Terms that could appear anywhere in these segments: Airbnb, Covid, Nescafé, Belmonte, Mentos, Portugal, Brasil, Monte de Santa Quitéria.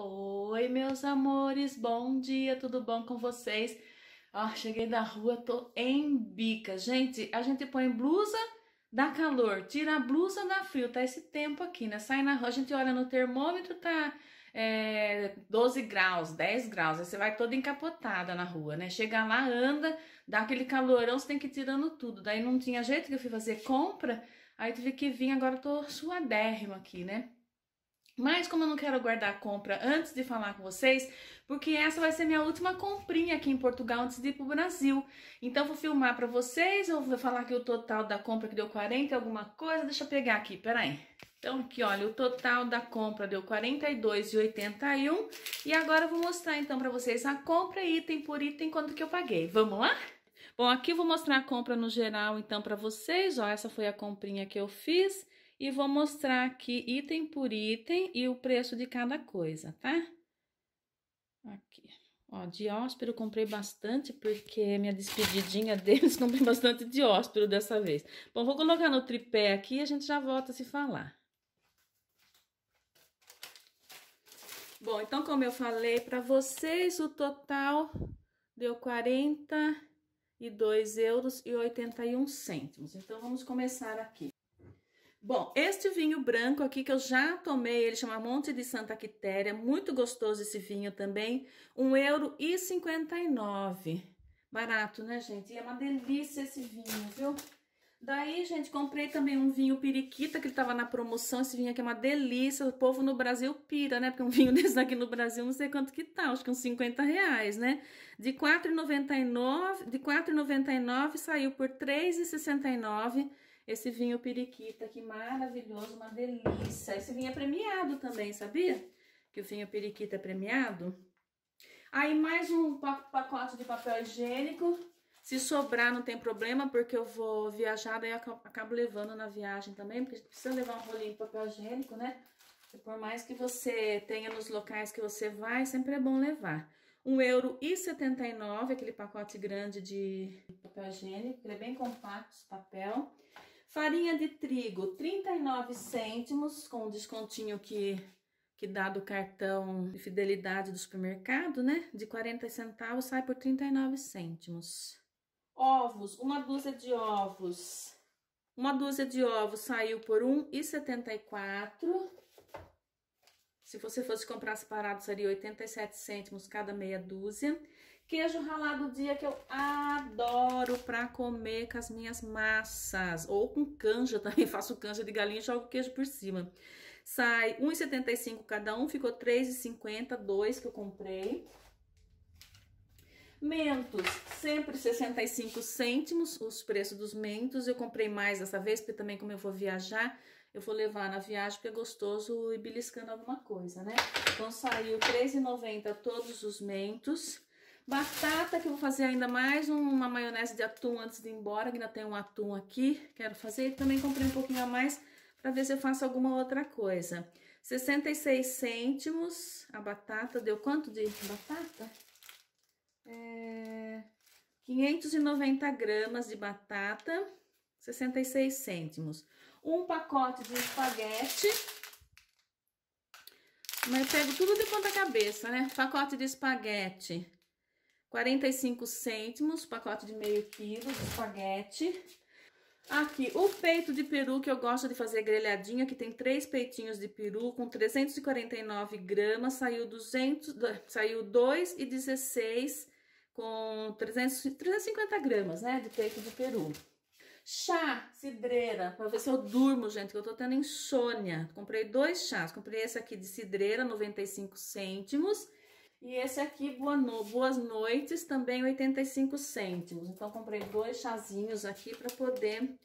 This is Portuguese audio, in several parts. Oi, meus amores, bom dia, tudo bom com vocês? Ó, cheguei da rua, tô em bica. Gente, a gente põe blusa, dá calor, tira a blusa, dá frio, tá esse tempo aqui, né? Sai na rua, a gente olha no termômetro, tá 12 graus, 10 graus, aí você vai toda encapotada na rua, né? Chega lá, anda, dá aquele calorão, você tem que ir tirando tudo. Daí não tinha jeito que eu fui fazer compra, aí tive que vir, agora eu tô suadérrima aqui, né? Mas como eu não quero guardar a compra antes de falar com vocês, porque essa vai ser minha última comprinha aqui em Portugal antes de ir pro Brasil. Então vou filmar pra vocês, eu vou falar aqui o total da compra que deu 40 alguma coisa, deixa eu pegar aqui, peraí. Então aqui, olha, o total da compra deu 42,81 e agora eu vou mostrar então pra vocês a compra item por item quanto que eu paguei. Vamos lá? Bom, aqui eu vou mostrar a compra no geral então pra vocês, ó, essa foi a comprinha que eu fiz. E vou mostrar aqui item por item e o preço de cada coisa, tá? Aqui, ó, de hóspede eu comprei bastante, porque minha despedidinha deles, comprei bastante de hóspede dessa vez. Bom, vou colocar no tripé aqui e a gente já volta a se falar. Bom, então como eu falei pra vocês, o total deu 42,81 €. Então vamos começar aqui. Bom, este vinho branco aqui que eu já tomei, ele chama Monte de Santa Quitéria, muito gostoso esse vinho também, €1,59. Barato, né, gente? E é uma delícia esse vinho, viu? Daí, gente, comprei também um vinho periquita, que ele tava na promoção, esse vinho aqui é uma delícia, o povo no Brasil pira, né? Porque um vinho desse aqui no Brasil, não sei quanto que tá, acho que uns R$50, né? De R$4,99 saiu por R$3,69. Esse vinho periquita, que maravilhoso, uma delícia. Esse vinho é premiado também, sabia? Que o vinho periquita é premiado. Aí mais um pacote de papel higiênico. Se sobrar não tem problema, porque eu vou viajar, daí eu acabo levando na viagem também, porque a gente precisa levar um rolinho de papel higiênico, né? E por mais que você tenha nos locais que você vai, sempre é bom levar. €1,79, aquele pacote grande de papel higiênico, ele é bem compacto esse papel. Farinha de trigo, 39 cêntimos, com o descontinho que dá do cartão de fidelidade do supermercado, né? De 40 centavos sai por 39 cêntimos. Ovos, uma dúzia de ovos saiu por R$1,74. Se você fosse comprar separado, seria 87 cêntimos cada meia dúzia. Queijo ralado dia que eu adoro pra comer com as minhas massas. Ou com canja também, faço canja de galinha e jogo queijo por cima. Sai R$1,75 cada um, ficou R$3,50, dois que eu comprei. Mentos, sempre 65 cêntimos os preços dos mentos. Eu comprei mais dessa vez, porque também como eu vou viajar, eu vou levar na viagem, porque é gostoso ir beliscando alguma coisa, né? Então saiu R$3,90 todos os mentos. Batata, que eu vou fazer ainda mais uma maionese de atum antes de ir embora, que ainda tem um atum aqui, quero fazer. E também comprei um pouquinho a mais para ver se eu faço alguma outra coisa. 66 cêntimos a batata, deu quanto de batata? 590 gramas de batata, 66 cêntimos. Um pacote de espaguete. Mas eu pego tudo de ponta cabeça, né? Pacote de espaguete. 45 cêntimos, pacote de meio quilo de espaguete. Aqui, o peito de peru, que eu gosto de fazer grelhadinha, que tem 3 peitinhos de peru, com 349 gramas, saiu R$2,16 com 350 gramas, né, de peito de peru. Chá, cidreira, pra ver se eu durmo, gente, que eu tô tendo insônia. Comprei 2 chás, comprei esse aqui de cidreira, 95 cêntimos. E esse aqui, boas noites, também 85 cêntimos. Então, comprei 2 chazinhos aqui para poder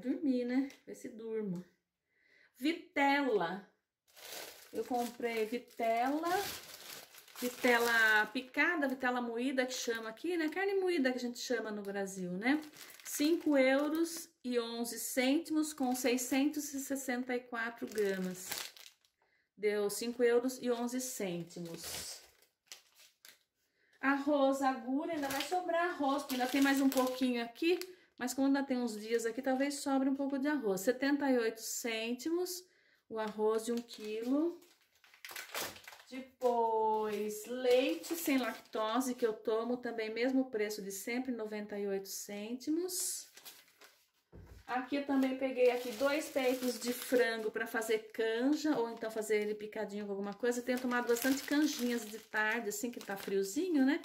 dormir, né? Ver se durmo. Vitela. Eu comprei vitela picada, vitela moída, que chama aqui, né? Carne moída que a gente chama no Brasil, né? €5,11 com 664 gramas. Deu €5,11. Arroz agulha, ainda vai sobrar arroz, porque ainda tem mais um pouquinho aqui, mas como ainda tem uns dias aqui, talvez sobre um pouco de arroz. 78 cêntimos, o arroz de 1 quilo. Depois, leite sem lactose, que eu tomo também, mesmo preço de sempre, 98 cêntimos. Aqui eu também peguei aqui 2 peitos de frango para fazer canja, ou então fazer ele picadinho com alguma coisa. Eu tenho tomado bastante canjinhas de tarde, assim que tá friozinho, né?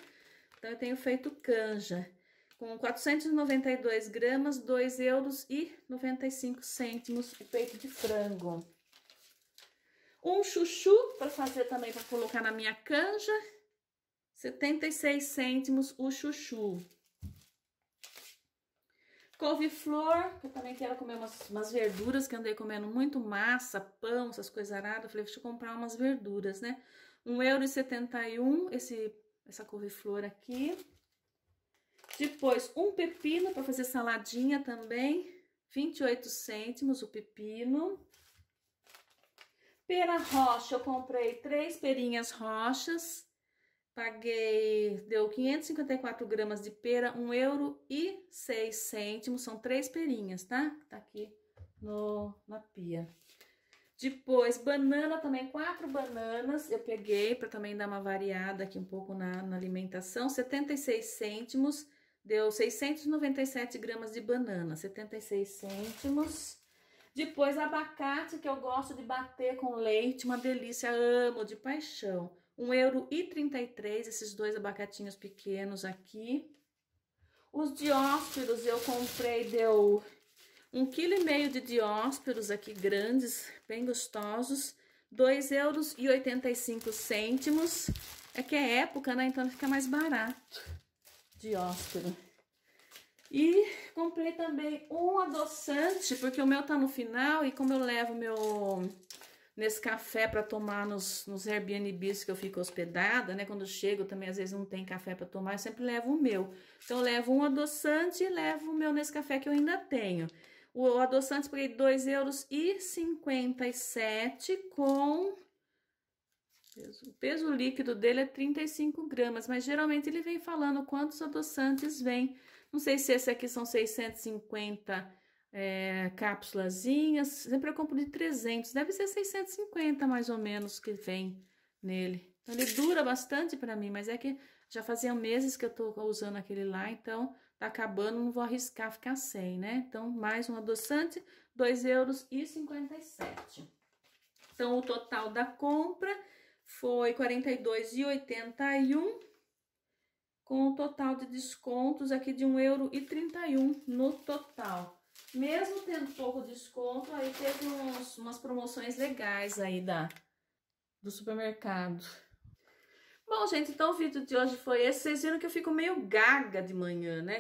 Então eu tenho feito canja. Com 492 gramas, 2,95 € o peito de frango. Um chuchu para fazer também, para colocar na minha canja, 76 cêntimos o chuchu. Couve-flor, que eu também quero comer umas verduras, que eu andei comendo muito massa, pão, essas coisas aradas. Eu falei, deixa eu comprar umas verduras, né? 1,71 € essa couve-flor aqui. Depois, um pepino para fazer saladinha também, 28 cêntimos o pepino. Pera rocha, eu comprei 3 perinhas rochas, paguei, deu 554 gramas de pera, 1,06 €, são 3 perinhas, tá? Tá aqui na pia. Depois, banana também, 4 bananas, eu peguei para também dar uma variada aqui um pouco na alimentação, 76 cêntimos. Deu 697 gramas de banana, 76 cêntimos. Depois, abacate, que eu gosto de bater com leite, uma delícia, amo, de paixão. 1,33 € esses 2 abacatinhos pequenos aqui. Os diósperos eu comprei, deu 1,5 kg de diósperos aqui, grandes, bem gostosos. 2,85 €. É que é época, né? Então fica mais barato. Dióspero. E comprei também um adoçante, porque o meu tá no final, e como eu levo meu Nescafé para tomar nos Airbnbs que eu fico hospedada, né? Quando eu chego também às vezes não tem café para tomar, eu sempre levo o meu. Então eu levo um adoçante e levo o meu Nescafé que eu ainda tenho. O adoçante paguei 2,57 € com... O peso líquido dele é 35 gramas, mas geralmente ele vem falando quantos adoçantes vem. Não sei se esse aqui são 650 cápsulazinhas, sempre eu compro de 300, deve ser 650 mais ou menos que vem nele. Então, ele dura bastante para mim, mas é que já fazia meses que eu tô usando aquele lá, então tá acabando, não vou arriscar ficar sem, né? Então, mais um adoçante, 2,57 €. Então, o total da compra foi 42,81 € com o total de descontos aqui de 1,31 € no total. Mesmo tendo pouco desconto, aí teve umas promoções legais aí do supermercado. Bom, gente, então o vídeo de hoje foi esse. Vocês viram que eu fico meio gaga de manhã, né?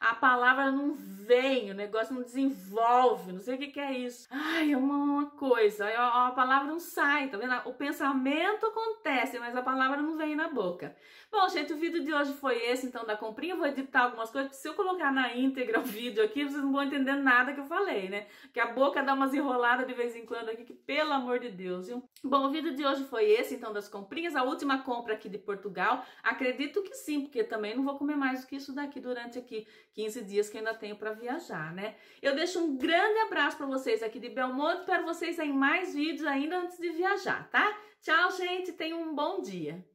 A palavra não vem, o negócio não desenvolve, não sei o que é isso. Ai, é uma coisa, a palavra não sai, tá vendo? O pensamento acontece, mas a palavra não vem na boca. Bom, gente, o vídeo de hoje foi esse, então, da comprinha. Eu vou editar algumas coisas, porque se eu colocar na íntegra o vídeo aqui, vocês não vão entender nada que eu falei, né? Que a boca dá umas enroladas de vez em quando aqui, que pelo amor de Deus, viu? Bom, o vídeo de hoje foi esse, então, das comprinhas. A última compra aqui de Portugal, acredito que sim, porque também não vou comer mais do que isso daqui durante aqui 15 dias que eu ainda tenho para viajar, né? Eu deixo um grande abraço para vocês aqui de Belmonte, espero vocês em mais vídeos ainda antes de viajar, tá? Tchau, gente, tenham um bom dia!